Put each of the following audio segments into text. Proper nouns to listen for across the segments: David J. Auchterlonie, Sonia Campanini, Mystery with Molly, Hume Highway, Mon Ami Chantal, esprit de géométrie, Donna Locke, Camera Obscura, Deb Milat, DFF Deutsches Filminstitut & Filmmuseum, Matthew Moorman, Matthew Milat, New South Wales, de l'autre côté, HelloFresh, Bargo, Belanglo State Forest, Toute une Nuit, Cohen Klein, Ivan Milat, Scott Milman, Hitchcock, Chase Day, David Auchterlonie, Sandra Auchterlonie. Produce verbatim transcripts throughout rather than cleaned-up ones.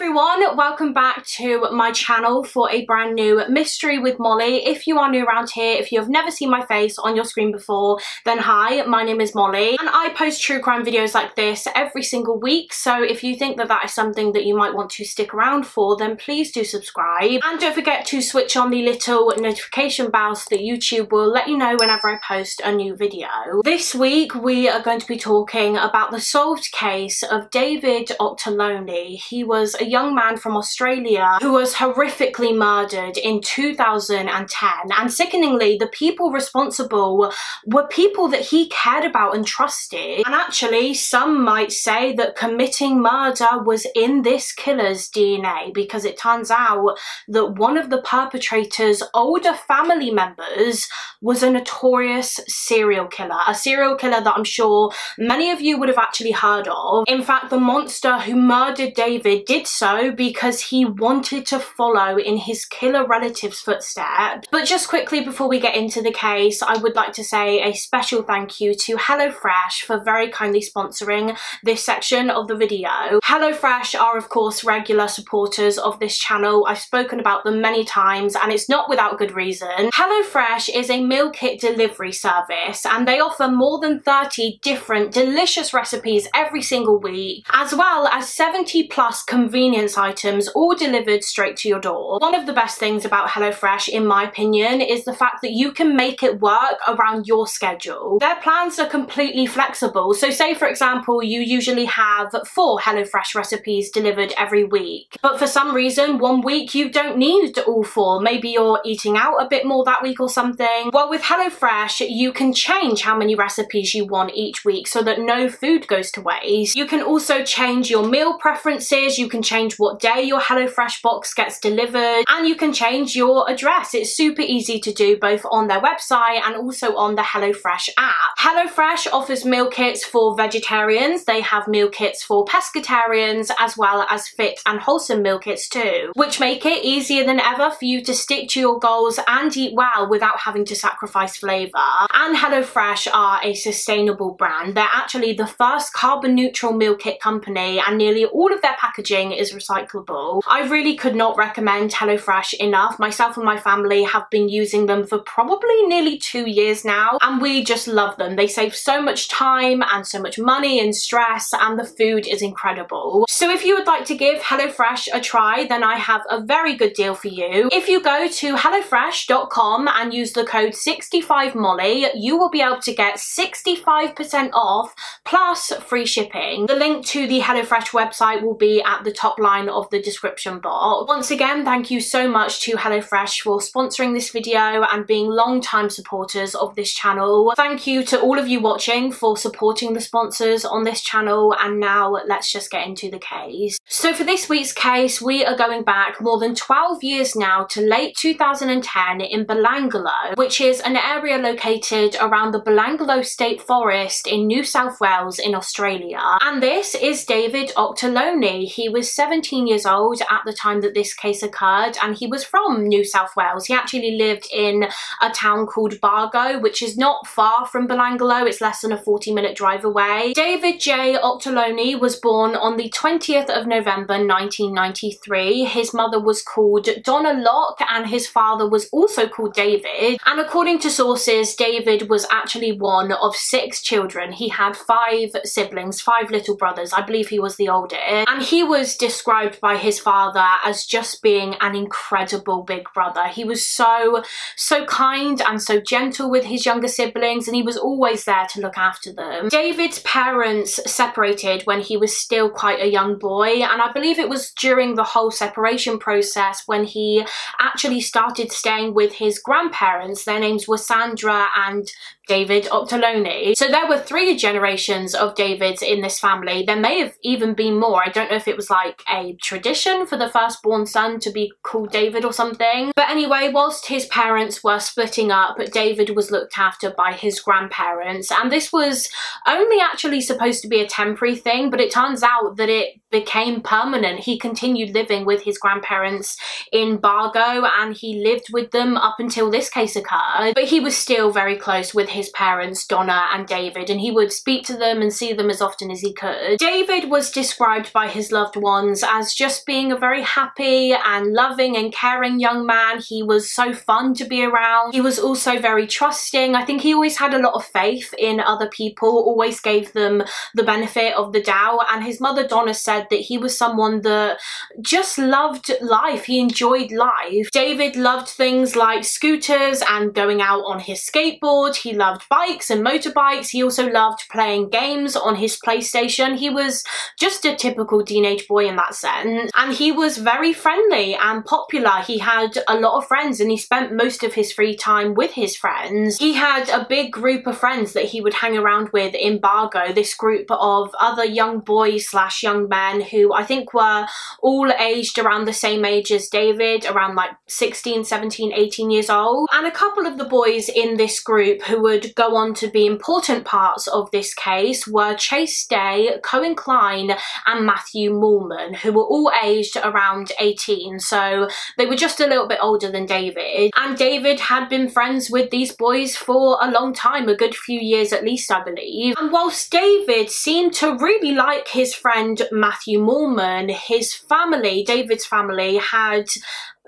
everyone, welcome back to my channel for a brand new Mystery with Molly. If you are new around here, if you have never seen my face on your screen before, then hi, my name is Molly and I post true crime videos like this every single week, so if you think that that is something that you might want to stick around for, then please do subscribe and don't forget to switch on the little notification bell so that YouTube will let you know whenever I post a new video. This week we are going to be talking about the solved case of David Auchterlonie. He was a young man from Australia who was horrifically murdered in two thousand ten, and sickeningly the people responsible were people that he cared about and trusted, and actually some might say that committing murder was in this killer's D N A, because it turns out that one of the perpetrator's older family members was a notorious serial killer, a serial killer that I'm sure many of you would have actually heard of. In fact, the monster who murdered David did so because he wanted to follow in his killer relative's footsteps. But just quickly before we get into the case, I would like to say a special thank you to HelloFresh for very kindly sponsoring this section of the video. HelloFresh are of course regular supporters of this channel. I've spoken about them many times and it's not without good reason. HelloFresh is a meal kit delivery service and they offer more than thirty different delicious recipes every single week, as well as seventy plus convenience items, all delivered straight to your door. One of the best things about HelloFresh, in my opinion, is the fact that you can make it work around your schedule. Their plans are completely flexible, so say for example you usually have four HelloFresh recipes delivered every week, but for some reason one week you don't need all four. Maybe you're eating out a bit more that week or something. Well, with HelloFresh you can change how many recipes you want each week so that no food goes to waste. You can also change your meal preferences, you can change what day your HelloFresh box gets delivered, and you can change your address. It's super easy to do both on their website and also on the HelloFresh app. HelloFresh offers meal kits for vegetarians, they have meal kits for pescatarians, as well as fit and wholesome meal kits too, which make it easier than ever for you to stick to your goals and eat well without having to sacrifice flavour. And HelloFresh are a sustainable brand. They're actually the first carbon neutral meal kit company and nearly all of their packaging is recyclable. I really could not recommend HelloFresh enough. Myself and my family have been using them for probably nearly two years now and we just love them. They save so much time and so much money and stress, and the food is incredible. So if you would like to give HelloFresh a try, then I have a very good deal for you. If you go to HelloFresh dot com and use the code sixty-five Molly, you will be able to get sixty-five percent off plus free shipping. The link to the HelloFresh website will be at the top line of the description box. Once again, thank you so much to HelloFresh for sponsoring this video and being long-time supporters of this channel. Thank you to all of you watching for supporting the sponsors on this channel, and now let's just get into the case. So for this week's case, we are going back more than twelve years now to late two thousand ten in Belanglo, which is an area located around the Belanglo State Forest in New South Wales in Australia. And this is David Auchterlonie. He was seventeen years old at the time that this case occurred and he was from New South Wales. He actually lived in a town called Bargo, which is not far from Belanglo. It's less than a forty minute drive away. David J. Auchterlonie was born on the twentieth of November nineteen ninety-three. His mother was called Donna Locke and his father was also called David, and according to sources, David was actually one of six children. He had five siblings, five little brothers. I believe he was the oldest, and he was described by his father as just being an incredible big brother. He was so so kind and so gentle with his younger siblings, and he was always there to look after them. David's parents separated when he was still quite a young boy, and I believe it was during the whole separation process when he actually started staying with his grandparents. Their names were Sandra and David Auchterlonie. So there were three generations of Davids in this family. There may have even been more. I don't know if it was like a tradition for the firstborn son to be called David or something. But anyway, whilst his parents were splitting up, David was looked after by his grandparents. And this was only actually supposed to be a temporary thing, but it turns out that it became permanent. He continued living with his grandparents in Bargo and he lived with them up until this case occurred. But he was still very close with his his parents, Donna and David, and he would speak to them and see them as often as he could. David was described by his loved ones as just being a very happy and loving and caring young man. He was so fun to be around. He was also very trusting. I think he always had a lot of faith in other people, always gave them the benefit of the doubt, and his mother Donna said that he was someone that just loved life. He enjoyed life. David loved things like scooters and going out on his skateboard. He loved bikes and motorbikes. He also loved playing games on his PlayStation. He was just a typical teenage boy in that sense, and he was very friendly and popular. He had a lot of friends and he spent most of his free time with his friends. He had a big group of friends that he would hang around with in Bargo, this group of other young boys slash young men who I think were all aged around the same age as David, around like sixteen, seventeen, eighteen years old. And a couple of the boys in this group who would go on to be important parts of this case were Chase Day, Cohen Klein and Matthew Moorman, who were all aged around eighteen, so they were just a little bit older than David. And David had been friends with these boys for a long time, a good few years at least, I believe. And whilst David seemed to really like his friend Matthew Moorman, his family, David's family, had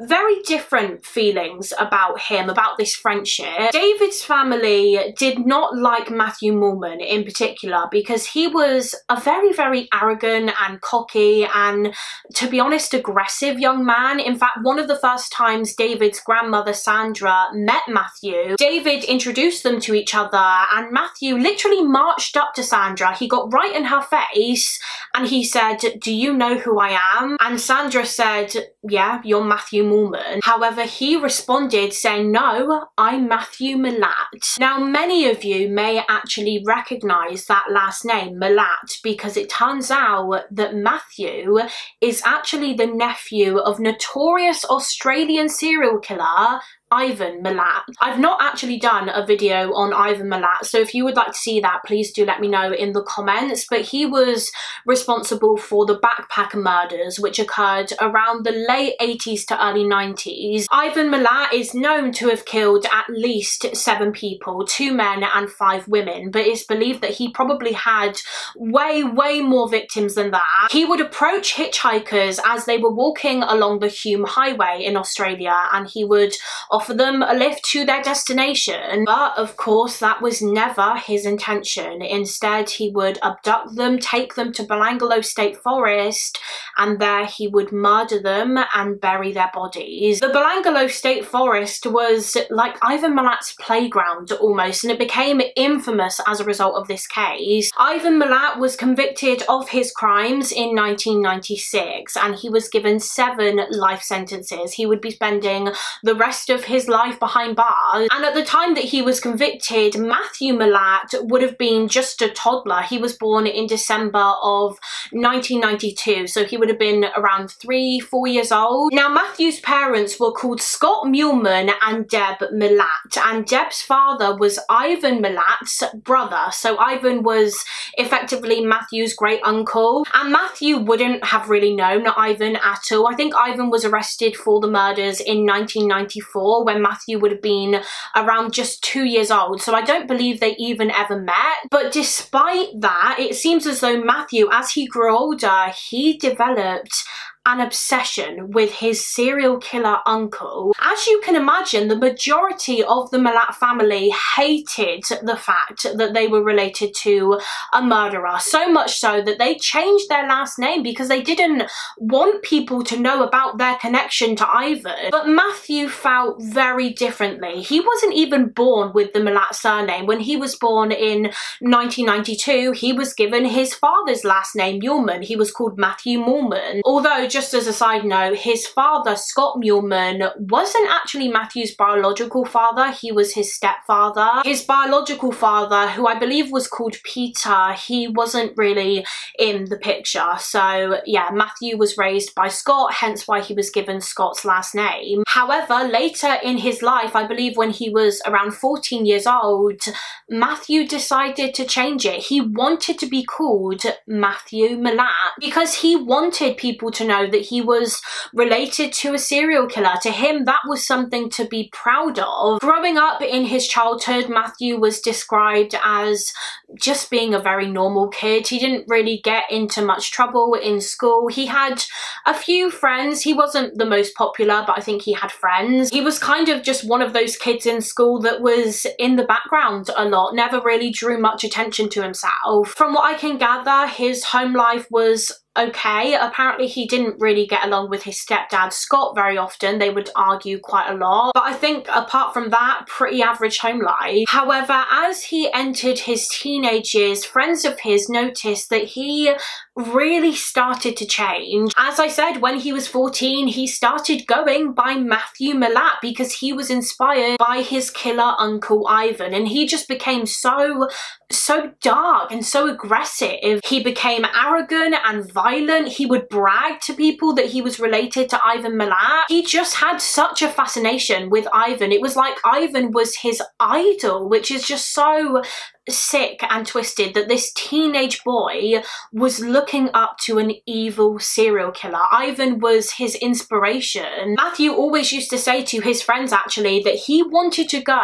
very different feelings about him, about this friendship. David's family did not like Matthew Moorman in particular because he was a very, very arrogant and cocky and, to be honest, aggressive young man. In fact, one of the first times David's grandmother, Sandra, met Matthew, David introduced them to each other and Matthew literally marched up to Sandra. He got right in her face and he said, "Do you know who I am?" And Sandra said, "Yeah, you're Matthew Moorman." However, he responded saying, "No, I'm Matthew Milat." Now, many of you may actually recognise that last name, Milat, because it turns out that Matthew is actually the nephew of notorious Australian serial killer Ivan Milat. I've not actually done a video on Ivan Milat, so if you would like to see that, please do let me know in the comments, but he was responsible for the backpacker murders, which occurred around the late eighties to early nineties. Ivan Milat is known to have killed at least seven people, two men and five women, but it's believed that he probably had way, way more victims than that. He would approach hitchhikers as they were walking along the Hume Highway in Australia, and he would offer them a lift to their destination. But of course, that was never his intention. Instead, he would abduct them, take them to Belanglo State Forest, and there he would murder them and bury their bodies. The Belanglo State Forest was like Ivan Milat's playground almost, and it became infamous as a result of this case. Ivan Milat was convicted of his crimes in nineteen ninety-six, and he was given seven life sentences. He would be spending the rest of his life behind bars, and at the time that he was convicted, Matthew Milat would have been just a toddler. He was born in December of nineteen ninety-two, so he would have been around three, four years old. Now, Matthew's parents were called Scott Milman and Deb Milat, and Deb's father was Ivan Milat's brother, so Ivan was effectively Matthew's great uncle, and Matthew wouldn't have really known Ivan at all. I think Ivan was arrested for the murders in nineteen ninety-four, when Matthew would have been around just two years old, so I don't believe they even ever met. But despite that, it seems as though Matthew, as he grew older, he developed an obsession with his serial killer uncle. As you can imagine, the majority of the Milat family hated the fact that they were related to a murderer, so much so that they changed their last name because they didn't want people to know about their connection to Ivan. But Matthew felt very differently. He wasn't even born with the Milat surname. When he was born in nineteen ninety-two, he was given his father's last name, Moorman. He was called Matthew Moorman. Although, just as a side note, his father, Scott Milman, wasn't actually Matthew's biological father. He was his stepfather. His biological father, who I believe was called Peter, he wasn't really in the picture. So yeah, Matthew was raised by Scott, hence why he was given Scott's last name. However, later in his life, I believe when he was around fourteen years old, Matthew decided to change it. He wanted to be called Matthew Milat because he wanted people to know know, that he was related to a serial killer. To him, that was something to be proud of. Growing up in his childhood, Matthew was described as just being a very normal kid. He didn't really get into much trouble in school. He had a few friends. He wasn't the most popular, but I think he had friends. He was kind of just one of those kids in school that was in the background a lot, never really drew much attention to himself. From what I can gather, his home life was okay. Apparently he didn't really get along with his stepdad Scott very often. They would argue quite a lot, but I think apart from that, pretty average home life. However, as he entered his teenage years, friends of his noticed that he really started to change. As I said, when he was fourteen, he started going by Matthew Milat because he was inspired by his killer uncle Ivan, and he just became so so dark and so aggressive. He became arrogant and violent. He would brag to people that he was related to Ivan Milat. He just had such a fascination with Ivan. It was like Ivan was his idol, which is just so sick and twisted that this teenage boy was looking up to an evil serial killer. Ivan was his inspiration. Matthew always used to say to his friends, actually, that he wanted to go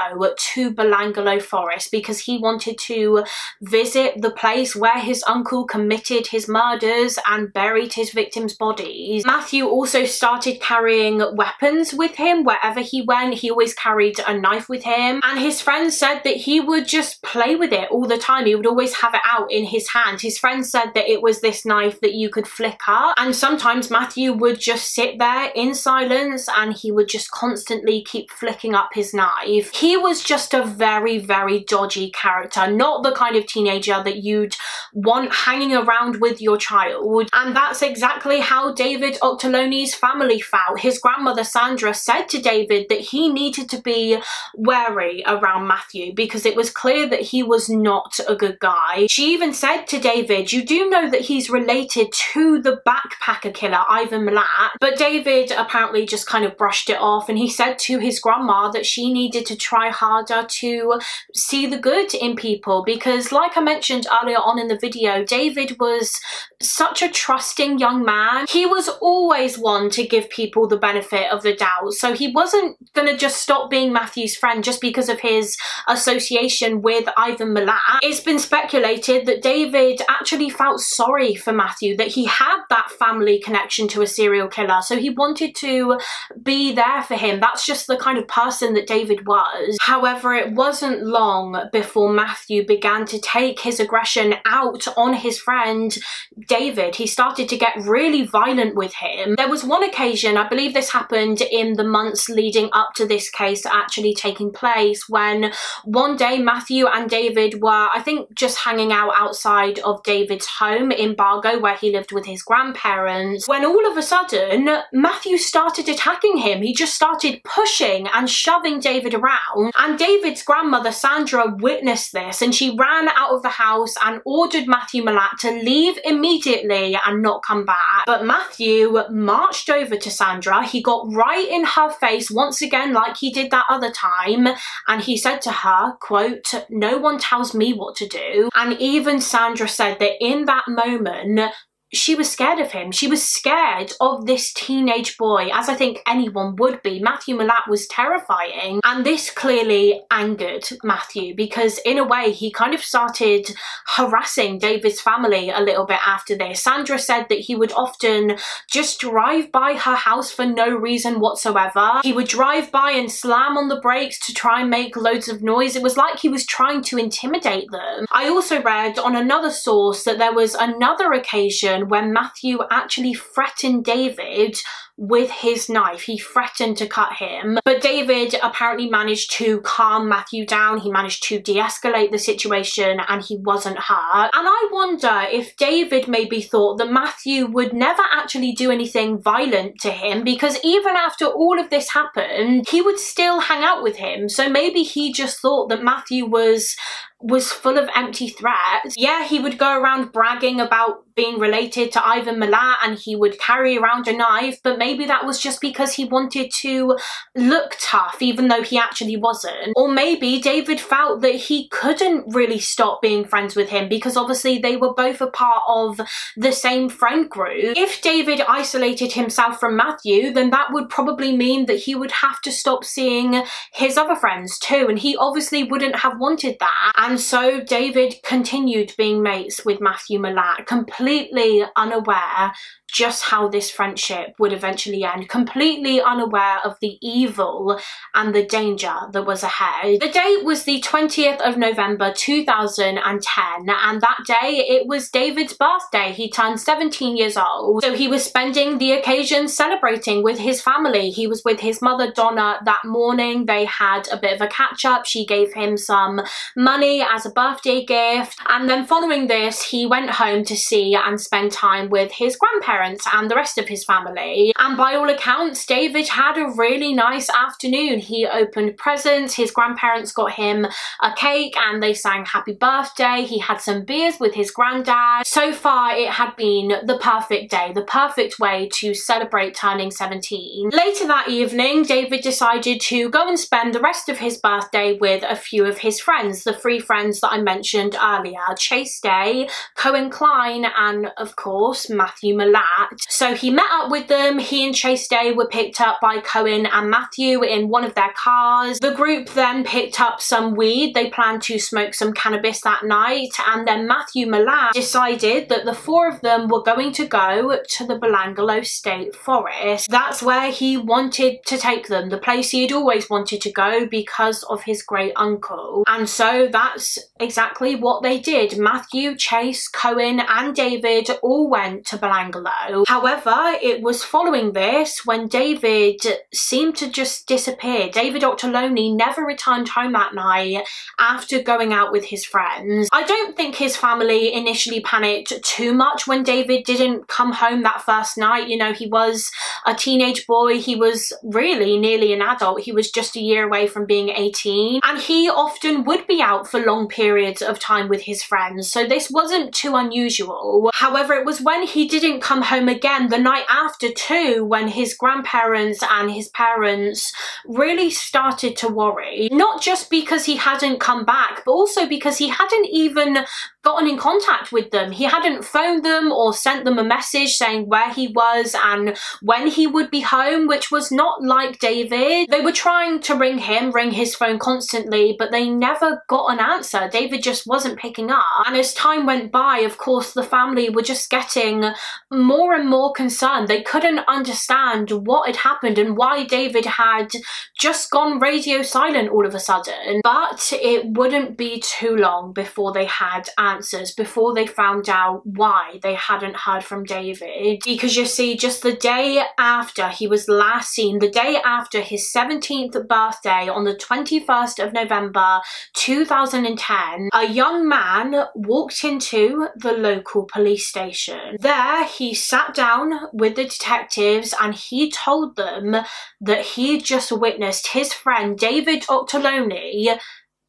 to Belanglo Forest because he wanted to visit the place where his uncle committed his murders and buried his victims' bodies. Matthew also started carrying weapons with him wherever he went. He always carried a knife with him, and his friends said that he would just play with it all the time. He would always have it out in his hand. His friends said that it was this knife that you could flick up, and sometimes Matthew would just sit there in silence and he would just constantly keep flicking up his knife. He was just a very, very dodgy character, not the kind of teenager that you'd want hanging around with your child, and that's exactly how David Auchterlonie's family felt. His grandmother Sandra said to David that he needed to be wary around Matthew because it was clear that he was was not a good guy. She even said to David, "You do know that he's related to the backpacker killer, Ivan Milat." But David apparently just kind of brushed it off, and he said to his grandma that she needed to try harder to see the good in people because, like I mentioned earlier on in the video, David was such a trusting young man. He was always one to give people the benefit of the doubt, so he wasn't gonna just stop being Matthew's friend just because of his association with Ivan Milat. It's been speculated that David actually felt sorry for Matthew, that he had that family connection to a serial killer, so he wanted to be there for him. That's just the kind of person that David was. However, it wasn't long before Matthew began to take his aggression out on his friend David. He started to get really violent with him. There was one occasion, I believe this happened in the months leading up to this case actually taking place, when one day Matthew and David David were, I think, just hanging out outside of David's home in Bargo, where he lived with his grandparents, when all of a sudden Matthew started attacking him. He just started pushing and shoving David around, and David's grandmother Sandra witnessed this, and she ran out of the house and ordered Matthew Milat to leave immediately and not come back. But Matthew marched over to Sandra. He got right in her face once again, like he did that other time, and he said to her, quote, "No one tells me what to do." And even Sandra said that in that moment, she was scared of him. She was scared of this teenage boy, as I think anyone would be. Matthew Milat was terrifying, and this clearly angered Matthew because in a way he kind of started harassing David's family a little bit after this. Sandra said that he would often just drive by her house for no reason whatsoever. He would drive by and slam on the brakes to try and make loads of noise. It was like he was trying to intimidate them. I also read on another source that there was another occasion when Matthew actually threatened David with his knife. He threatened to cut him, but David apparently managed to calm Matthew down. He managed to de-escalate the situation and he wasn't hurt. And I wonder if David maybe thought that Matthew would never actually do anything violent to him, because even after all of this happened, he would still hang out with him. So maybe he just thought that Matthew was was full of empty threats. Yeah, he would go around bragging about being related to Ivan Milat and he would carry around a knife, but maybe that was just because he wanted to look tough, even though he actually wasn't. Or maybe David felt that he couldn't really stop being friends with him because obviously they were both a part of the same friend group. If David isolated himself from Matthew, then that would probably mean that he would have to stop seeing his other friends too, and he obviously wouldn't have wanted that. And so David continued being mates with Matthew Milat, completely unaware just how this friendship would eventually end, completely unaware of the evil and the danger that was ahead. The date was the twentieth of November two thousand ten, and that day it was David's birthday. He turned seventeen years old, so he was spending the occasion celebrating with his family. He was with his mother Donna that morning. They had a bit of a catch-up. She gave him some money as a birthday gift, and then following this he went home to see and spend time with his grandparents and the rest of his family. And by all accounts, David had a really nice afternoon. He opened presents, his grandparents got him a cake and they sang happy birthday, he had some beers with his granddad. So far it had been the perfect day, the perfect way to celebrate turning seventeen. Later that evening, David decided to go and spend the rest of his birthday with a few of his friends, the three friends that I mentioned earlier, Chase Day, Cohen Klein and of course Matthew Milat. So he met up with them. He and Chase Day were picked up by Cohen and Matthew in one of their cars. The group then picked up some weed. They planned to smoke some cannabis that night, and then Matthew Milat decided that the four of them were going to go to the Belanglo State Forest. That's where he wanted to take them, the place he had always wanted to go because of his great uncle. And so that's exactly what they did. Matthew, Chase, Cohen and David all went to Belanglo. However, it was following this when David seemed to just disappear. David Auchterlonie never returned home that night after going out with his friends. I don't think his family initially panicked too much when David didn't come home that first night. You know, he was a teenage boy. He was really nearly an adult. He was just a year away from being eighteen. And he often would be out for long periods of time with his friends. So this wasn't too unusual. However, it was when he didn't come home again the night after too when his grandparents and his parents really started to worry, not just because he hadn't come back but also because he hadn't even gotten in contact with them. He hadn't phoned them or sent them a message saying where he was and when he would be home, which was not like David. They were trying to ring him, ring his phone constantly, but they never got an answer. David just wasn't picking up, and as time went by, of course, the family were just getting more and more concerned. They couldn't understand what had happened and why David had just gone radio silent all of a sudden. But it wouldn't be too long before they had answers, before they found out why they hadn't heard from David. Because you see, just the day after he was last seen, the day after his seventeenth birthday, on the twenty-first of November two thousand ten, a young man walked into the local police station. There, he He sat down with the detectives and he told them that he just witnessed his friend David Auchterlonie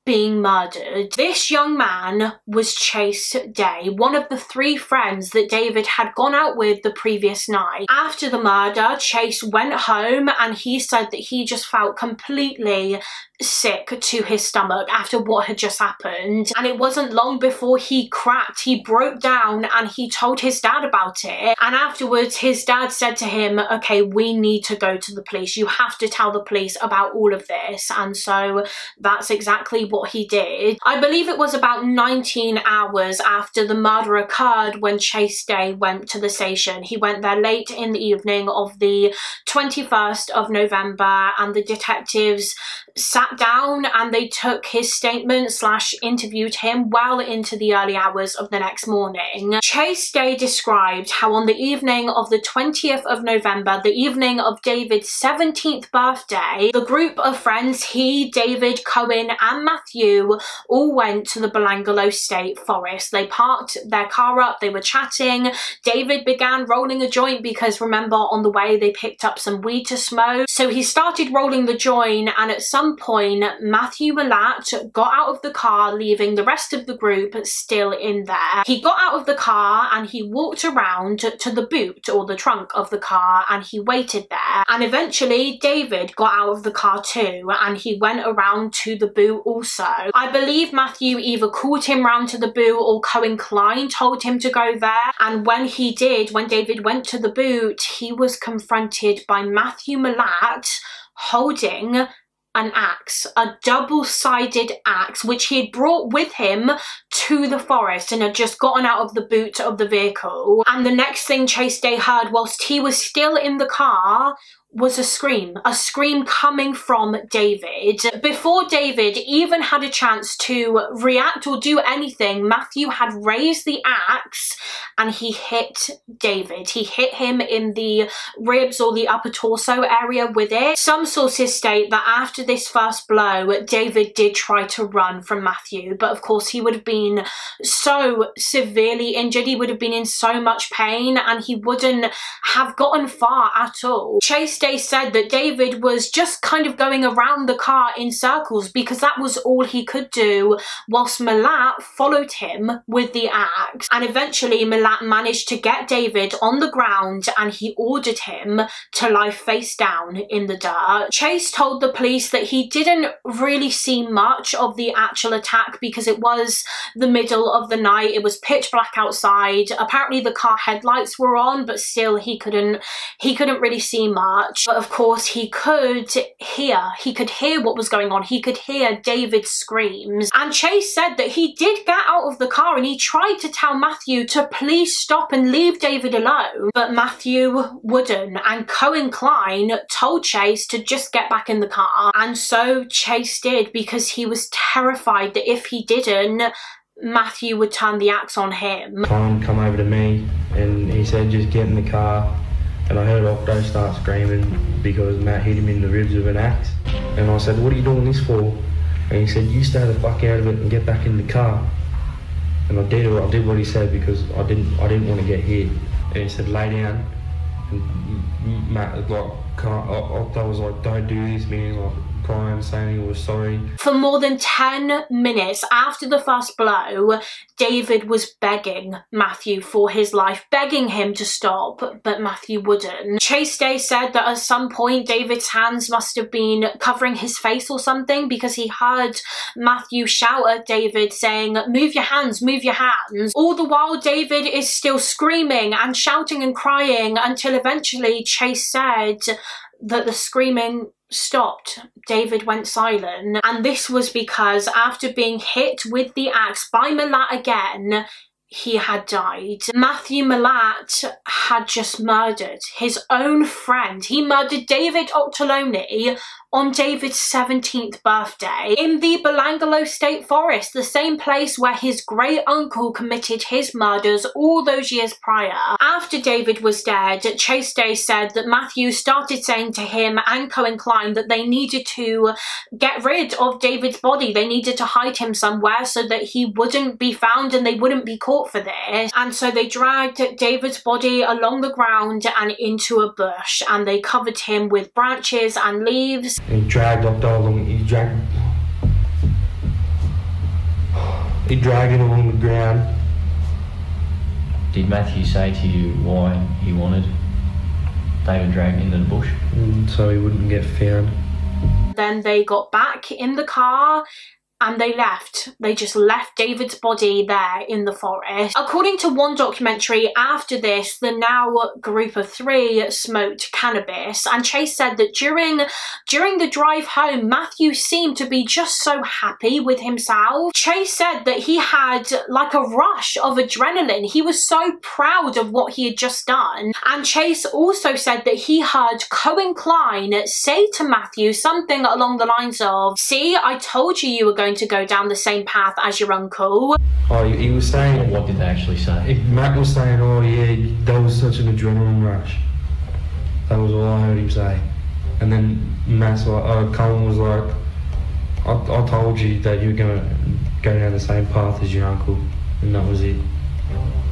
being murdered. This young man was Chase Day, one of the three friends that David had gone out with the previous night. After the murder, Chase went home and he said that he just felt completely sick to his stomach after what had just happened, and it wasn't long before he cracked. He broke down and he told his dad about it, and afterwards his dad said to him, okay, we need to go to the police, you have to tell the police about all of this. And so that's exactly what he did. I believe it was about nineteen hours after the murder occurred when Chase Day went to the station. He went there late in the evening of the twenty-first of November, and the detectives sat down and they took his statement slash interviewed him well into the early hours of the next morning. Chase Day described how on the evening of the twentieth of November, the evening of David's seventeenth birthday, the group of friends, he, David, Cohen and Matthew Matthew all went to the Belanglo State Forest. They parked their car up, they were chatting. David began rolling a joint because, remember, on the way they picked up some weed to smoke. So he started rolling the joint, and at some point Matthew Milat got out of the car, leaving the rest of the group still in there. He got out of the car and he walked around to the boot or the trunk of the car and he waited there. And eventually David got out of the car too and he went around to the boot also. I believe Matthew either called him round to the boot or Cohen Klein told him to go there. And when he did, when David went to the boot, he was confronted by Matthew Milat holding an axe, a double-sided axe, which he had brought with him to the forest and had just gotten out of the boot of the vehicle. And the next thing Chase Day heard whilst he was still in the car was a scream, a scream coming from David. Before David even had a chance to react or do anything, Matthew had raised the axe and he hit David. He hit him in the ribs or the upper torso area with it. Some sources state that after this first blow, David did try to run from Matthew, but of course he would have been so severely injured, he would have been in so much pain, and he wouldn't have gotten far at all. Chase Day said that David was just kind of going around the car in circles because that was all he could do whilst Milat followed him with the axe. And eventually Milat managed to get David on the ground and he ordered him to lie face down in the dirt. Chase told the police that he didn't really see much of the actual attack because it was the middle of the night, it was pitch black outside. Apparently the car headlights were on, but still he couldn't he couldn't really see much. But of course he could hear, he could hear what was going on. He could hear David's screams. And Chase said that he did get out of the car and he tried to tell Matthew to please stop and leave David alone. But Matthew wouldn't. And Cohen Klein told Chase to just get back in the car. And so Chase did, because he was terrified that if he didn't, Matthew would turn the axe on him. Klein come over to me and he said, just get in the car. And I heard Octo start screaming because Matt hit him in the ribs with an axe. And I said, what are you doing this for? And he said, you stay the fuck out of it and get back in the car. And I did I did what he said because I didn't I didn't want to get hit. And he said, lay down. And Matt, like, Octo was like, don't do this, man. Like, crying, saying he was sorry. For more than ten minutes after the first blow, David was begging Matthew for his life, begging him to stop, but Matthew wouldn't. Chase Day said that at some point David's hands must have been covering his face or something, because he heard Matthew shout at David saying, move your hands, move your hands. All the while David is still screaming and shouting and crying, until eventually Chase said that the screaming stopped. David went silent, and this was because after being hit with the axe by Milat again, he had died. Matthew Milat had just murdered his own friend. He murdered David Auchterlonie on David's seventeenth birthday in the Belanglo State Forest, the same place where his great uncle committed his murders all those years prior. After David was dead, Chase Day said that Matthew started saying to him and Cohen Klein that they needed to get rid of David's body. They needed to hide him somewhere so that he wouldn't be found and they wouldn't be caught for this. And so they dragged David's body along the ground and into a bush, and they covered him with branches and leaves. He dragged Octo along, he dragged, he dragged it along the ground. Did Matthew say to you why he wanted David dragged into the bush? Mm, so he wouldn't get found. Then they got back in the car and they left. They just left David's body there in the forest. According to one documentary, after this, the now group of three smoked cannabis, and Chase said that during, during the drive home, Matthew seemed to be just so happy with himself. Chase said that he had like a rush of adrenaline. He was so proud of what he had just done. And Chase also said that he heard Cohen Klein say to Matthew something along the lines of, see, I told you you were going to go down the same path as your uncle. Oh, he was saying, what did they actually say? Matt was saying, oh yeah, that was such an adrenaline rush. That was all I heard him say. And then Matt's like, oh, Colin was like, I, I told you that you were going to go down the same path as your uncle, and that was it.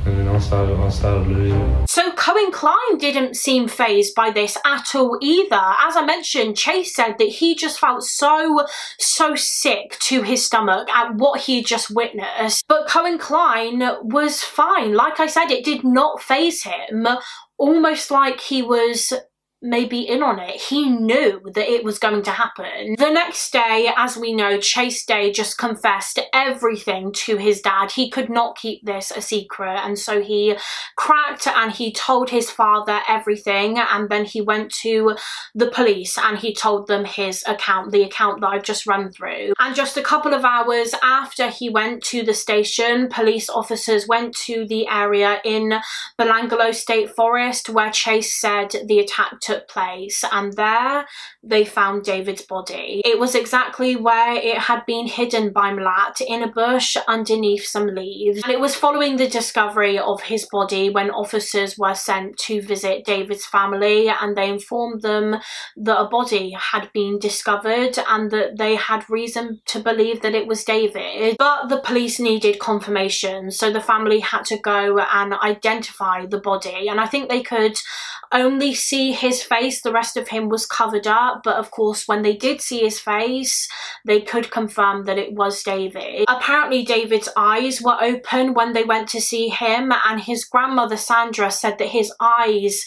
And then I started, I started losing it. So Cohen Klein didn't seem phased by this at all either. As I mentioned, Chase said that he just felt so, so sick to his stomach at what he had just witnessed. But Cohen Klein was fine. Like I said, it did not phase him, almost like he was maybe in on it. He knew that it was going to happen. The next day, as we know, Chase Day just confessed everything to his dad. He could not keep this a secret, and so he cracked and he told his father everything, and then he went to the police and he told them his account, the account that I've just run through. And just a couple of hours after he went to the station, police officers went to the area in Belanglo State Forest where Chase said the attack took place, and there they found David's body. It was exactly where it had been hidden by Milat, in a bush underneath some leaves, and it was following the discovery of his body when officers were sent to visit David's family, and they informed them that a body had been discovered and that they had reason to believe that it was David. But the police needed confirmation, so the family had to go and identify the body, and I think they could only see his face. The rest of him was covered up, but of course when they did see his face, they could confirm that it was David. Apparently David's eyes were open when they went to see him, and his grandmother Sandra said that his eyes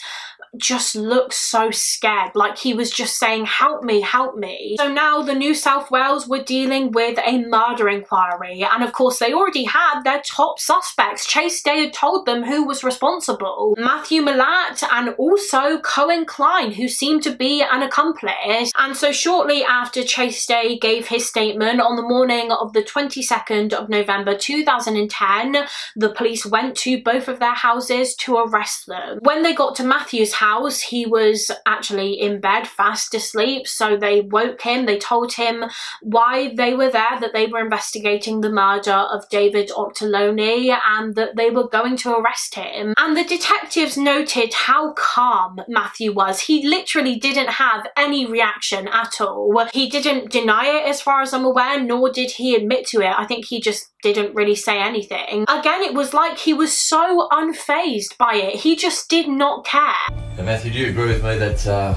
just looked so scared, like he was just saying, help me, help me. So now the New South Wales were dealing with a murder inquiry, and of course they already had their top suspects. Chase Day had told them who was responsible. Matthew Milat and also Cohen Klein, who seemed to be an accomplice. And so shortly after Chase Day gave his statement on the morning of the twenty-second of November two thousand ten, the police went to both of their houses to arrest them. When they got to Matthew's house, he was actually in bed fast asleep, so they woke him. They told him why they were there, that they were investigating the murder of David Auchterlonie and that they were going to arrest him. And the detectives noted how calm Matthew was. He literally didn't have any reaction at all. He didn't deny it, as far as I'm aware, nor did he admit to it. I think he just didn't really say anything. Again, it was like he was so unfazed by it. He just did not care. Now, Matthew, do you agree with me that uh,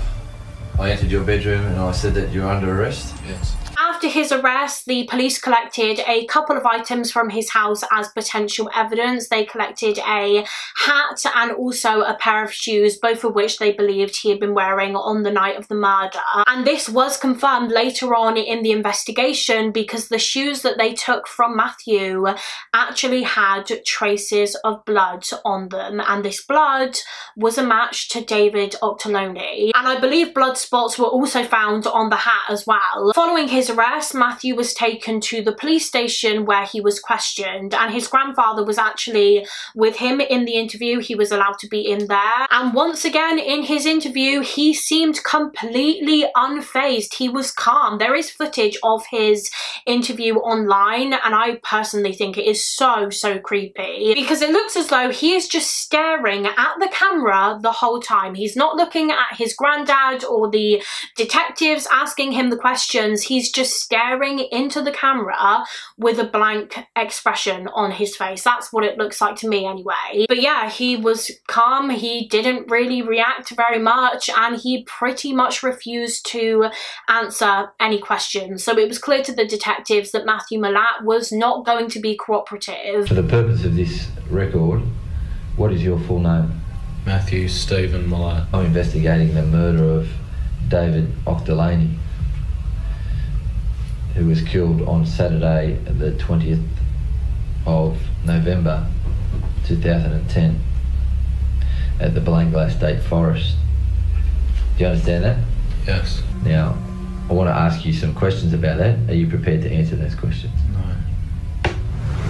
I entered your bedroom and I said that you're under arrest? Yes. After his arrest, the police collected a couple of items from his house as potential evidence. They collected a hat and also a pair of shoes, both of which they believed he had been wearing on the night of the murder. And this was confirmed later on in the investigation, because the shoes that they took from Matthew actually had traces of blood on them, and this blood was a match to David Auchterlonie. And I believe blood spots were also found on the hat as well. Following his arrest, Matthew was taken to the police station where he was questioned, and his grandfather was actually with him in the interview. He was allowed to be in there, and once again in his interview he seemed completely unfazed. He was calm. There is footage of his interview online, and I personally think it is so so creepy, because it looks as though he is just staring at the camera the whole time. He's not looking at his granddad or the detectives asking him the questions. He's just staring into the camera with a blank expression on his face. That's what it looks like to me anyway. But yeah, he was calm. He didn't really react very much, and he pretty much refused to answer any questions. So it was clear to the detectives that Matthew Milat was not going to be cooperative. For the purpose of this record, what is your full name? Matthew Stephen Milat. I'm investigating the murder of David Auchterlonie, who was killed on Saturday the twentieth of November two thousand ten at the Belanglo State Forest. Do you understand that? Yes. Now, I want to ask you some questions about that. Are you prepared to answer those questions? No.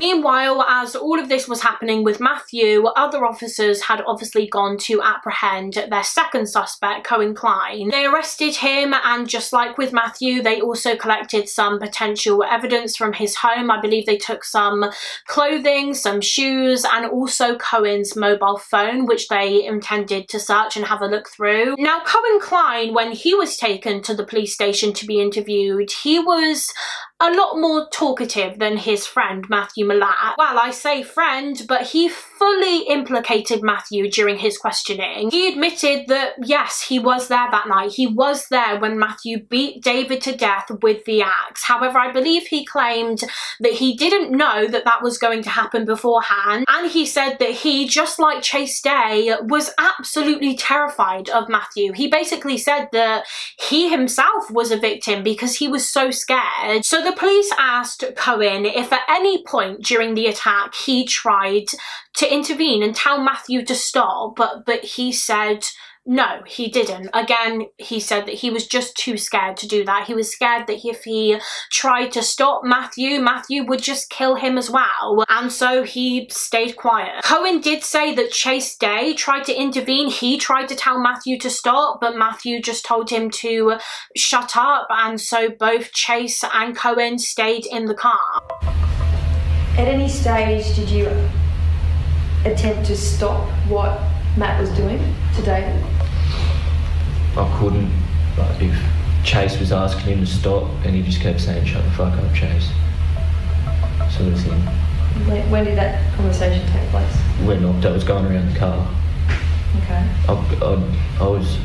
Meanwhile, as all of this was happening with Matthew, other officers had obviously gone to apprehend their second suspect, Cohen Klein. They arrested him, and just like with Matthew, they also collected some potential evidence from his home. I believe they took some clothing, some shoes, and also Cohen's mobile phone, which they intended to search and have a look through. Now, Cohen Klein, when he was taken to the police station to be interviewed, he was a lot more talkative than his friend Matthew Milat. Well, I say friend, but he fully implicated Matthew during his questioning. He admitted that yes, he was there that night. He was there when Matthew beat David to death with the axe. However, I believe he claimed that he didn't know that that was going to happen beforehand, and he said that he, just like Chase Day, was absolutely terrified of Matthew. He basically said that he himself was a victim because he was so scared. So the police asked Cohen if at any point during the attack he tried to intervene and tell Matthew to stop, but, but he said no, he didn't. Again, he said that he was just too scared to do that. He was scared that if he tried to stop Matthew, Matthew would just kill him as well. And so he stayed quiet. Cohen did say that Chase Day tried to intervene. He tried to tell Matthew to stop, but Matthew just told him to shut up. And so both Chase and Cohen stayed in the car. At any stage, did you attempt to stop what Matt was doing to David? I couldn't. Like, if Chase was asking him to stop and he just kept saying, shut the fuck up, Chase, sort of thing. When, when did that conversation take place? When I was going around the car. Okay. I, I, I was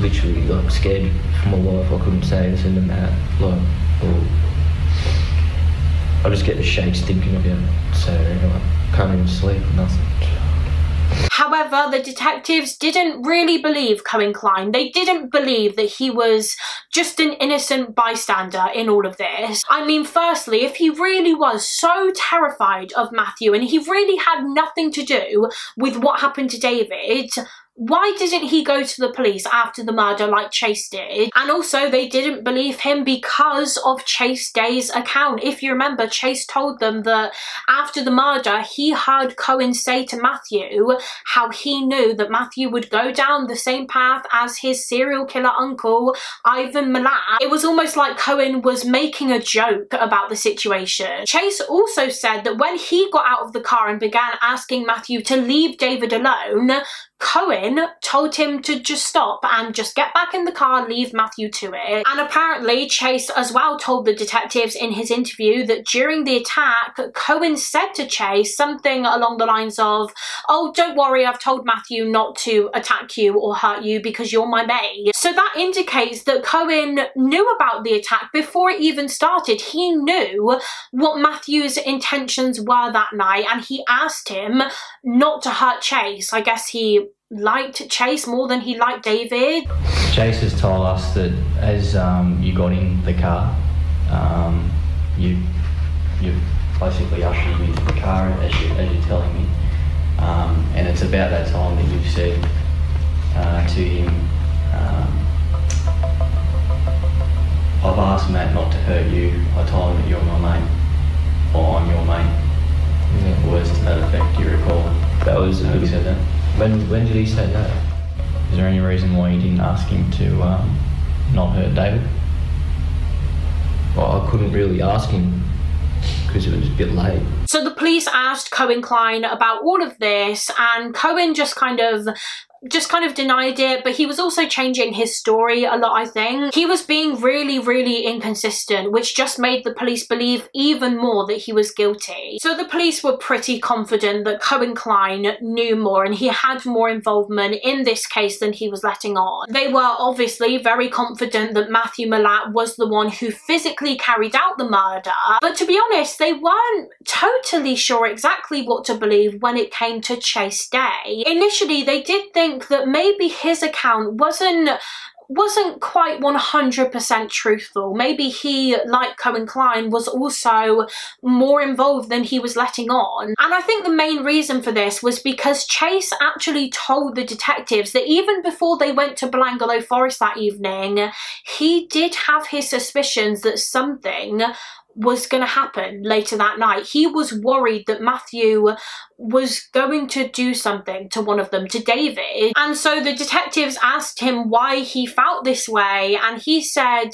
literally, like, scared for my life. I couldn't say this and that. Like, or I just get the shakes thinking about it. So, anyway, I can't even sleep or nothing. However, the detectives didn't really believe Cohen Klein. They didn't believe that he was just an innocent bystander in all of this. I mean, firstly, if he really was so terrified of Matthew and he really had nothing to do with what happened to David, why didn't he go to the police after the murder like Chase did? And also, they didn't believe him because of Chase Day's account. If you remember, Chase told them that after the murder, he heard Cohen say to Matthew how he knew that Matthew would go down the same path as his serial killer uncle, Ivan Milat. It was almost like Cohen was making a joke about the situation. Chase also said that when he got out of the car and began asking Matthew to leave David alone, Cohen told him to just stop and just get back in the car, leave Matthew to it. And apparently Chase as well told the detectives in his interview that during the attack, Cohen said to Chase something along the lines of, oh, don't worry, I've told Matthew not to attack you or hurt you because you're my mate. So that indicates that Cohen knew about the attack before it even started. He knew what Matthew's intentions were that night, and he asked him not to hurt Chase. I guess he liked Chase more than he liked David. Chase has told us that as um, you got in the car, um, you you basically ushered me into the car as, you, as you're telling me, um, and it's about that time that you've said uh, to him, um, I've asked Matt not to hurt you, I told him that you're my mate, or I'm your mate. Yeah. Words to that effect, do you recall? That was who said that. When, when did he say that? Is there any reason why you didn't ask him to um, not hurt David? Well, I couldn't really ask him because it was a bit late. So the police asked Cohen Klein about all of this, and Cohen just kind of just kind of denied it, but he was also changing his story a lot, I think. He was being really, really inconsistent, which just made the police believe even more that he was guilty. So the police were pretty confident that Cohen Klein knew more and he had more involvement in this case than he was letting on. They were obviously very confident that Matthew Milat was the one who physically carried out the murder, but to be honest, they weren't totally sure exactly what to believe when it came to Chase Day. Initially, they did think that maybe his account wasn't wasn't quite one hundred percent truthful. Maybe he, like Cohen Klein, was also more involved than he was letting on. And I think the main reason for this was because Chase actually told the detectives that even before they went to Belanglo Forest that evening, he did have his suspicions that something was going to happen later that night. He was worried that Matthew was going to do something to one of them, to David. And so the detectives asked him why he felt this way, and he said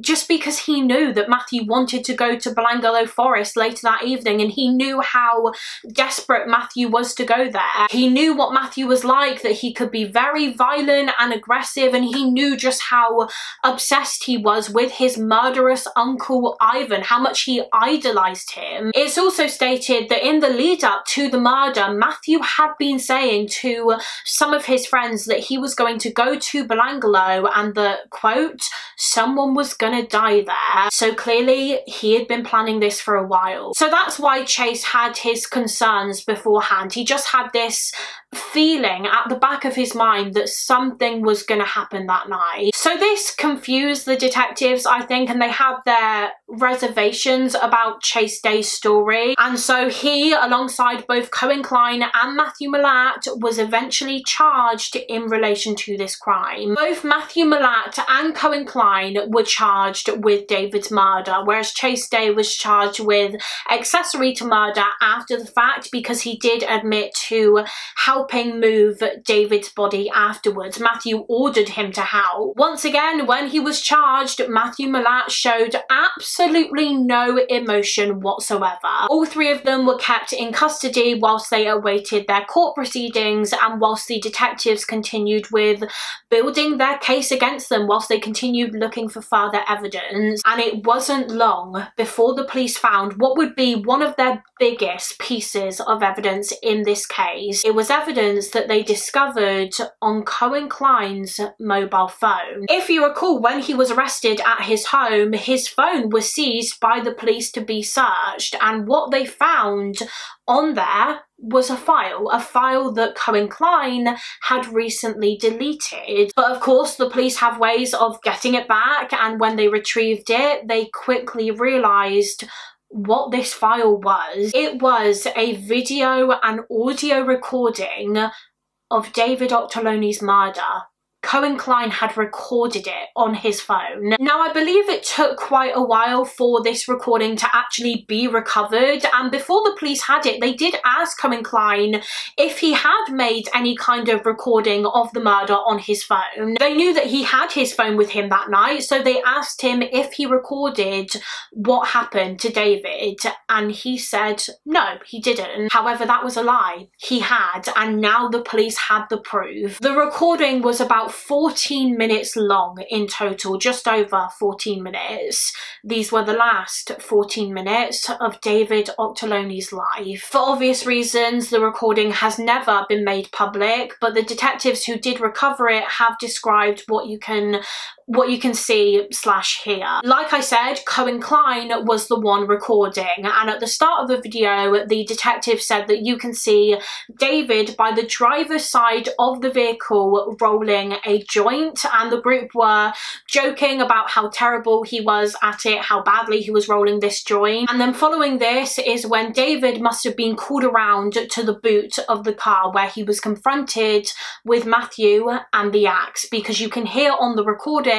just because he knew that Matthew wanted to go to Belanglo Forest later that evening, and he knew how desperate Matthew was to go there. He knew what Matthew was like, that he could be very violent and aggressive, and he knew just how obsessed he was with his murderous uncle Ivan, how much he idolized him. It's also stated that in the lead up to the murder, Matthew had been saying to some of his friends that he was going to go to Belanglo and that, quote, someone was gonna die there. So clearly he had been planning this for a while. So that's why Chase had his concerns beforehand. He just had this feeling at the back of his mind that something was gonna happen that night. So this confused the detectives, I think, and they had their reservations about Chase Day's story. And so he, alongside both Cohen Klein and Matthew Milat, was eventually charged in relation to this crime. Both Matthew Milat and Cohen Klein were charged with David's murder, whereas Chase Day was charged with accessory to murder after the fact because he did admit to helping move David's body afterwards. Matthew ordered him to help. Once again, when he was charged, Matthew Milat showed absolutely no emotion whatsoever. All three of them were kept in custody whilst they awaited their court proceedings, and whilst the detectives continued with building their case against them, whilst they continued looking for further evidence. And it wasn't long before the police found what would be one of their biggest pieces of evidence in this case. It was evidence that they discovered on Cohen Klein's mobile phone. If you recall, when he was arrested at his home, his phone was seized by the police to be searched, and what they found on there was a file, a file that Cohen Klein had recently deleted. But of course, the police have ways of getting it back, and when they retrieved it, they quickly realised what this file was. It was a video and audio recording of David Auchterlonie's murder. Cohen Klein had recorded it on his phone. Now, I believe it took quite a while for this recording to actually be recovered, and before the police had it, they did ask Cohen Klein if he had made any kind of recording of the murder on his phone. They knew that he had his phone with him that night, so they asked him if he recorded what happened to David, and he said no, he didn't. However, that was a lie. He had, and now the police had the proof. The recording was about fourteen minutes long in total, just over fourteen minutes. These were the last fourteen minutes of David Auchterlonie's life. For obvious reasons, the recording has never been made public, but the detectives who did recover it have described what you can what you can see slash hear. Like I said, Cohen Klein was the one recording, and at the start of the video, the detective said that you can see David by the driver's side of the vehicle rolling a joint, and the group were joking about how terrible he was at it, how badly he was rolling this joint. And then following this is when David must have been called around to the boot of the car, where he was confronted with Matthew and the axe, because you can hear on the recording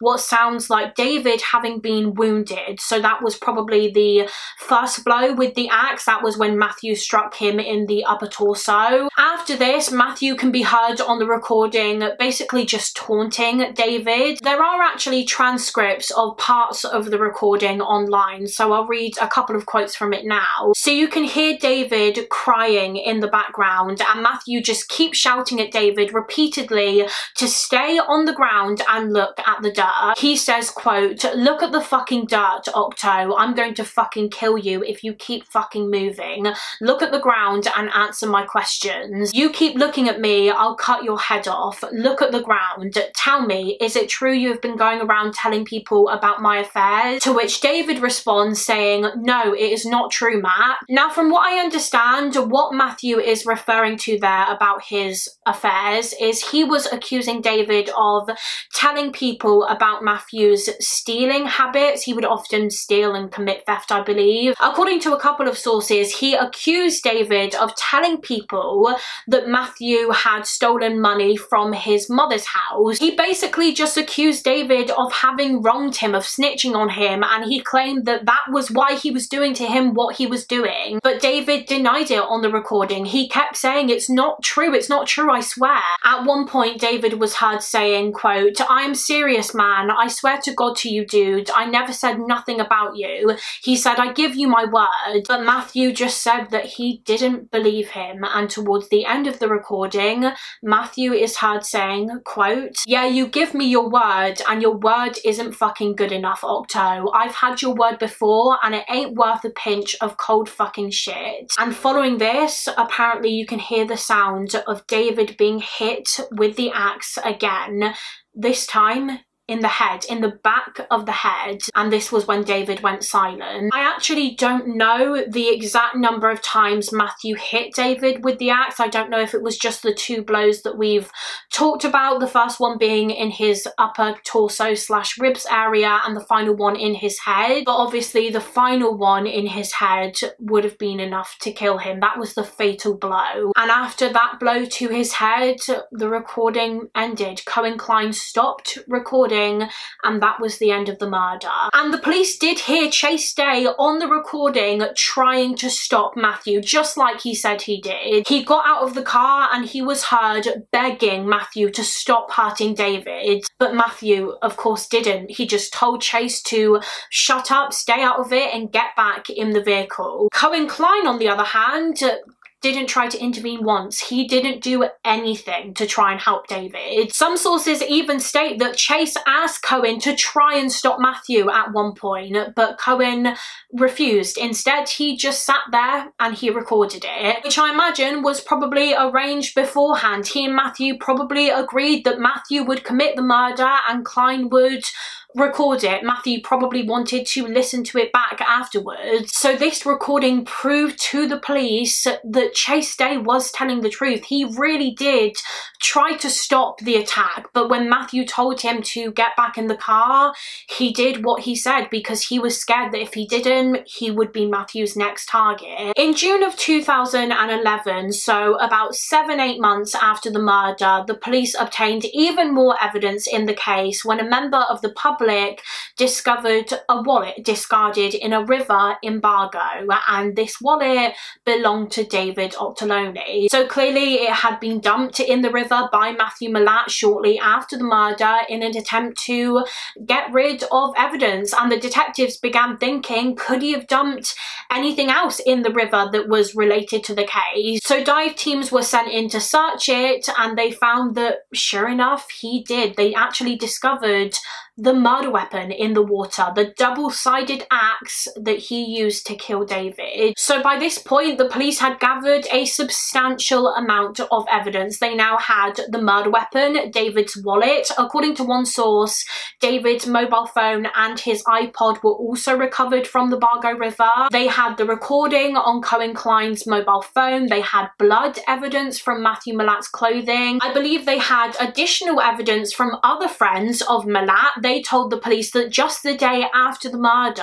what sounds like David having been wounded. So that was probably the first blow with the axe. That was when Matthew struck him in the upper torso. After this, Matthew can be heard on the recording basically just taunting David. There are actually transcripts of parts of the recording online, so I'll read a couple of quotes from it now. So you can hear David crying in the background, and Matthew just keeps shouting at David repeatedly to stay on the ground and look at the dirt. He says, quote, "Look at the fucking dirt, Octo. I'm going to fucking kill you if you keep fucking moving. Look at the ground and answer my questions. You keep looking at me, I'll cut your head off. Look at the ground. Tell me, is it true you have been going around telling people about my affairs?" To which David responds saying, "No, it is not true, Matt." Now, from what I understand, what Matthew is referring to there about his affairs is he was accusing David of telling people about Matthew's stealing habits. He would often steal and commit theft, I believe. According to a couple of sources, he accused David of telling people that Matthew had stolen money from his his mother's house, he basically just accused David of having wronged him, of snitching on him, and he claimed that that was why he was doing to him what he was doing. But David denied it on the recording. He kept saying, "It's not true, it's not true, I swear." At one point, David was heard saying, quote, "I am serious, man. I swear to God to you, dude. I never said nothing about you." He said, "I give you my word." But Matthew just said that he didn't believe him, and towards the end of the recording, Matthew is heard saying, quote, "Yeah, you give me your word, and your word isn't fucking good enough, Octo. I've had your word before, and it ain't worth a pinch of cold fucking shit." And following this, apparently you can hear the sound of David being hit with the axe again, this time in the head, in the back of the head, and this was when David went silent. I actually don't know the exact number of times Matthew hit David with the axe. I don't know if it was just the two blows that we've talked about, the first one being in his upper torso slash ribs area and the final one in his head, but obviously the final one in his head would have been enough to kill him. That was the fatal blow. And after that blow to his head, the recording ended. Cohen Klein stopped recording, and that was the end of the murder. And the police did hear Chase Day on the recording trying to stop Matthew, just like he said he did. He got out of the car and he was heard begging Matthew to stop hurting David, but Matthew of course didn't. He just told Chase to shut up, stay out of it, and get back in the vehicle. Cohen Klein, on the other hand, didn't try to intervene once. He didn't do anything to try and help David. Some sources even state that Chase asked Cohen to try and stop Matthew at one point, but Cohen refused. Instead, he just sat there and he recorded it, which I imagine was probably arranged beforehand. He and Matthew probably agreed that Matthew would commit the murder and Klein would record it. Matthew probably wanted to listen to it back afterwards. So this recording proved to the police that Chase Day was telling the truth. He really did try to stop the attack, but when Matthew told him to get back in the car, he did what he said because he was scared that if he didn't, he would be Matthew's next target. In June of two thousand eleven, so about seven, eight months after the murder, the police obtained even more evidence in the case when a member of the public discovered a wallet discarded in a river in Bargo, and this wallet belonged to David Auchterlonie. So clearly it had been dumped in the river by Matthew Milat shortly after the murder in an attempt to get rid of evidence, and the detectives began thinking, could he have dumped anything else in the river that was related to the case? So dive teams were sent in to search it, and they found that sure enough he did. They actually discovered the murder weapon in the water, the double-sided axe that he used to kill David. So by this point, the police had gathered a substantial amount of evidence. They now had the murder weapon, David's wallet. According to one source, David's mobile phone and his iPod were also recovered from the Bargo River. They had the recording on Cohen Klein's mobile phone. They had blood evidence from Matthew Milat's clothing. I believe they had additional evidence from other friends of Milat. They told the police that just the day after the murder,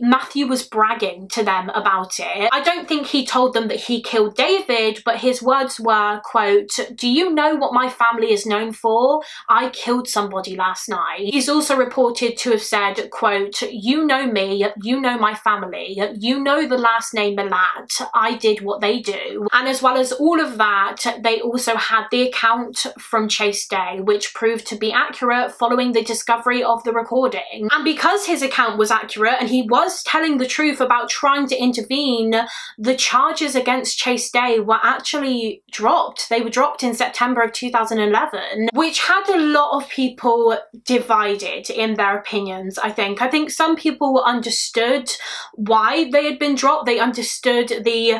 Matthew was bragging to them about it. I don't think he told them that he killed David, but his words were, quote, "Do you know what my family is known for? I killed somebody last night." He's also reported to have said, quote, "You know me, you know my family, you know the last name Milat, I did what they do." And as well as all of that, they also had the account from Chase Day, which proved to be accurate following the discovery of the recording. And because his account was accurate and he was telling the truth about trying to intervene, the charges against Chase Day were actually dropped. They were dropped in September of two thousand eleven, which had a lot of people divided in their opinions, I think. I think some people understood why they had been dropped. They understood the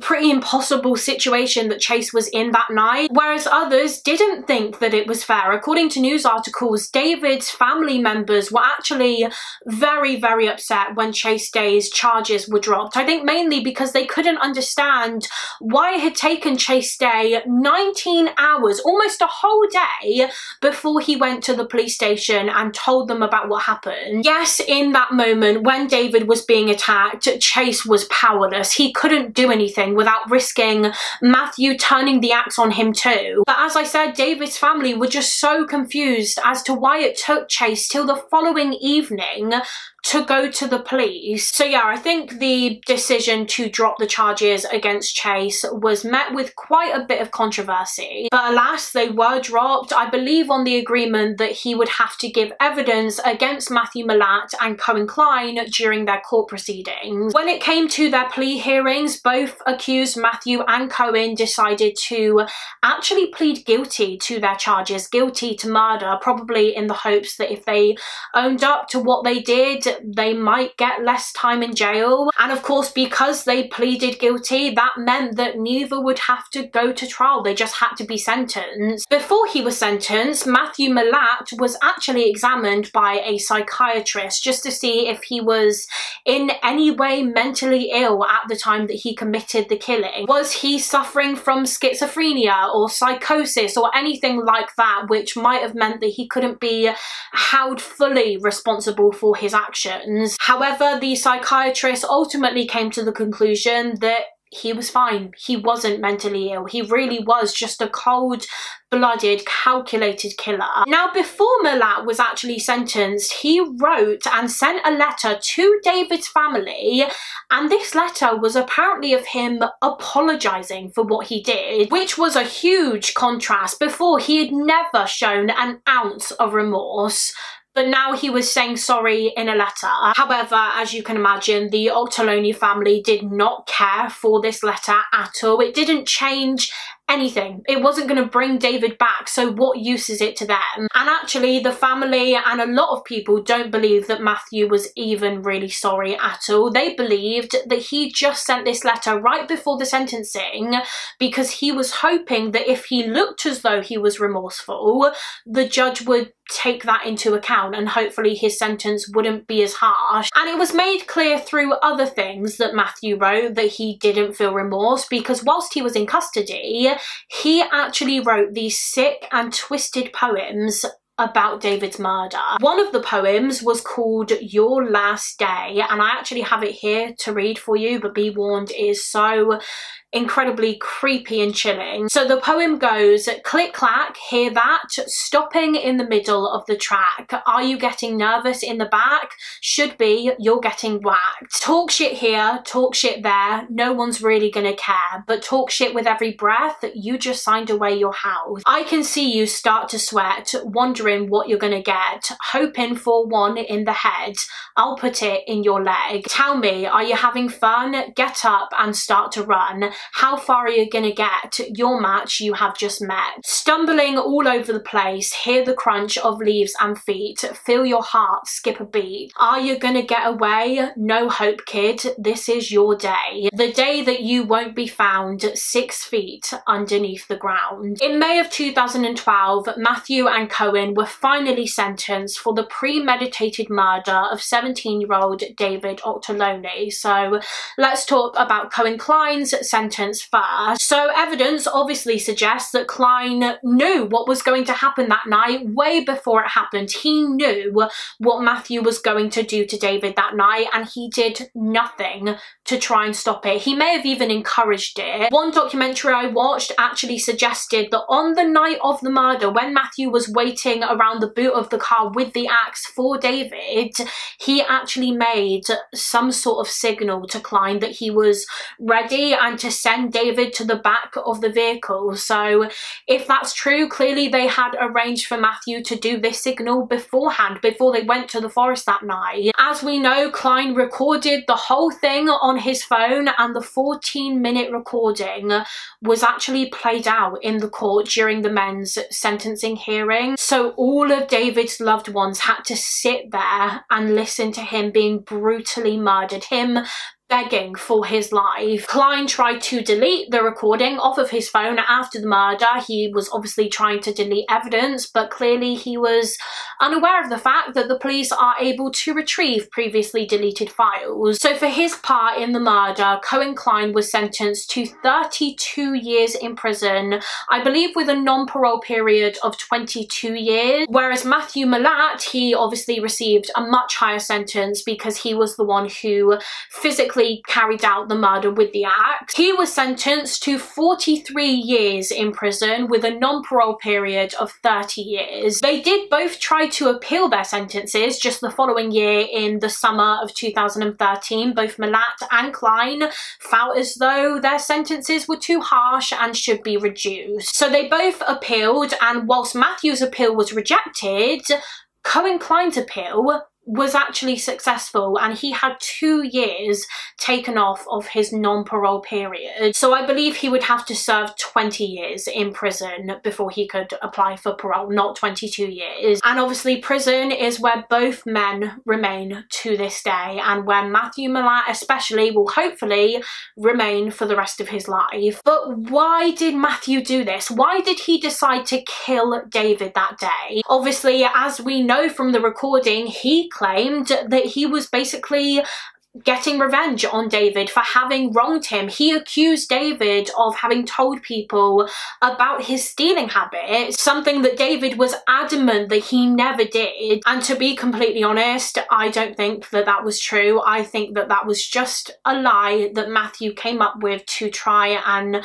pretty impossible situation that Chase was in that night, whereas others didn't think that it was fair. According to news articles, David's family members were actually very, very upset when Chase Day's charges were dropped. I think mainly because they couldn't understand why it had taken Chase Day nineteen hours, almost a whole day, before he went to the police station and told them about what happened. Yes, in that moment when David was being attacked, Chase was powerless. He couldn't do anything. anything without risking Matthew turning the axe on him too. But as I said, David's family were just so confused as to why it took Chase till the following evening to go to the police. So yeah, I think the decision to drop the charges against Chase was met with quite a bit of controversy, but alas, they were dropped, I believe on the agreement that he would have to give evidence against Matthew Milat and Cohen Klein during their court proceedings. When it came to their plea hearings, both accused Matthew and Cohen decided to actually plead guilty to their charges, guilty to murder, probably in the hopes that if they owned up to what they did, they might get less time in jail. And of course, because they pleaded guilty, that meant that neither would have to go to trial. They just had to be sentenced. Before he was sentenced, Matthew Milat was actually examined by a psychiatrist just to see if he was in any way mentally ill at the time that he committed the killing. Was he suffering from schizophrenia or psychosis or anything like that, which might have meant that he couldn't be held fully responsible for his actions? Actions. However, the psychiatrist ultimately came to the conclusion that he was fine. He wasn't mentally ill. He really was just a cold-blooded, calculated killer. Now, before Milat was actually sentenced, he wrote and sent a letter to David's family, and this letter was apparently of him apologising for what he did, which was a huge contrast. Before, he had never shown an ounce of remorse, but now he was saying sorry in a letter. However, as you can imagine, the Auchterlonie family did not care for this letter at all. It didn't change anything. It wasn't going to bring David back, so what use is it to them? And actually, the family and a lot of people don't believe that Matthew was even really sorry at all. They believed that he just sent this letter right before the sentencing because he was hoping that if he looked as though he was remorseful, the judge would take that into account and hopefully his sentence wouldn't be as harsh. And it was made clear through other things that Matthew wrote that he didn't feel remorse, because whilst he was in custody, he actually wrote these sick and twisted poems about David's murder. One of the poems was called Your Last Day, and I actually have it here to read for you, but be warned, it is so incredibly creepy and chilling. So the poem goes, click clack, hear that, stopping in the middle of the track, are you getting nervous in the back, should be, you're getting whacked, talk shit here, talk shit there, no one's really gonna care, but talk shit with every breath, you just signed away your house, I can see you start to sweat, wondering what you're gonna get, hoping for one in the head, I'll put it in your leg, tell me, are you having fun, get up and start to run, how far are you gonna get? Your match you have just met. Stumbling all over the place, hear the crunch of leaves and feet, feel your heart skip a beat. Are you gonna get away? No hope, kid, this is your day. The day that you won't be found six feet underneath the ground. In May of two thousand twelve, Matthew and Cohen were finally sentenced for the premeditated murder of seventeen-year-old David Auchterlonie. So let's talk about Cohen Klein's sentence first. So evidence obviously suggests that Klein knew what was going to happen that night way before it happened. He knew what Matthew was going to do to David that night, and he did nothing to try and stop it. He may have even encouraged it. One documentary I watched actually suggested that on the night of the murder, when Matthew was waiting around the boot of the car with the axe for David, he actually made some sort of signal to Klein that he was ready and to send David to the back of the vehicle. So if that's true, clearly they had arranged for Matthew to do this signal beforehand, before they went to the forest that night. As we know, Klein recorded the whole thing on his phone, and the fourteen minute recording was actually played out in the court during the men's sentencing hearing. So all of David's loved ones had to sit there and listen to him being brutally murdered, him begging for his life. Klein tried to delete the recording off of his phone after the murder. He was obviously trying to delete evidence, but clearly he was unaware of the fact that the police are able to retrieve previously deleted files. So for his part in the murder, Cohen Klein was sentenced to thirty-two years in prison, I believe with a non-parole period of twenty-two years, whereas Matthew Milat, he obviously received a much higher sentence because he was the one who physically likely carried out the murder with the axe. He was sentenced to forty-three years in prison with a non-parole period of thirty years. They did both try to appeal their sentences just the following year in the summer of two thousand thirteen. Both Milat and Klein felt as though their sentences were too harsh and should be reduced. So they both appealed, and whilst Matthew's appeal was rejected, Cohen Klein's appeal was actually successful, and he had two years taken off of his non-parole period. So I believe he would have to serve twenty years in prison before he could apply for parole, not twenty-two years. And obviously prison is where both men remain to this day, and where Matthew Milat especially will hopefully remain for the rest of his life. But why did Matthew do this? Why did he decide to kill David that day? Obviously, as we know from the recording, he claimed that he was basically getting revenge on David for having wronged him. He accused David of having told people about his stealing habit, something that David was adamant that he never did. And to be completely honest, I don't think that that was true. I think that that was just a lie that Matthew came up with to try and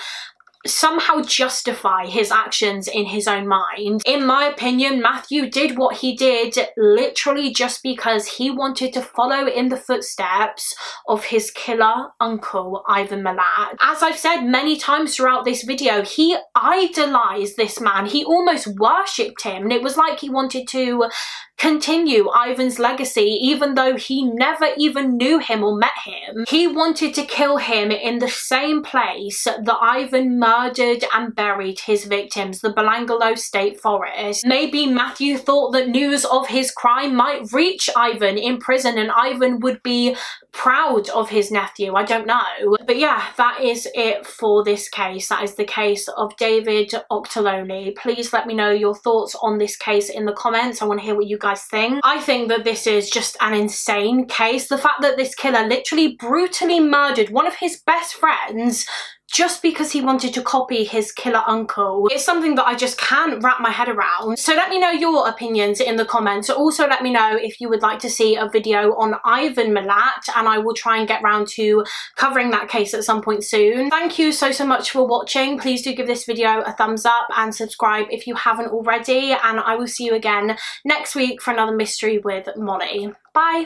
somehow justify his actions in his own mind. In my opinion, Matthew did what he did literally just because he wanted to follow in the footsteps of his killer uncle, Ivan Milat. As I've said many times throughout this video, he idolized this man. He almost worshipped him, and it was like he wanted to continue Ivan's legacy, even though he never even knew him or met him. He wanted to kill him in the same place that Ivan murdered and buried his victims, the Belanglo State Forest. Maybe Matthew thought that news of his crime might reach Ivan in prison, and Ivan would be proud of his nephew. I don't know. But yeah, that is it for this case. That is the case of David Auchterlonie. Please let me know your thoughts on this case in the comments. I want to hear what you guys think. I think that this is just an insane case. The fact that this killer literally brutally murdered one of his best friends just because he wanted to copy his killer uncle. It's something that I just can't wrap my head around. So let me know your opinions in the comments. Also let me know if you would like to see a video on Ivan Milat, and I will try and get round to covering that case at some point soon. Thank you so, so much for watching. Please do give this video a thumbs up and subscribe if you haven't already, and I will see you again next week for another Mystery with Molly. Bye!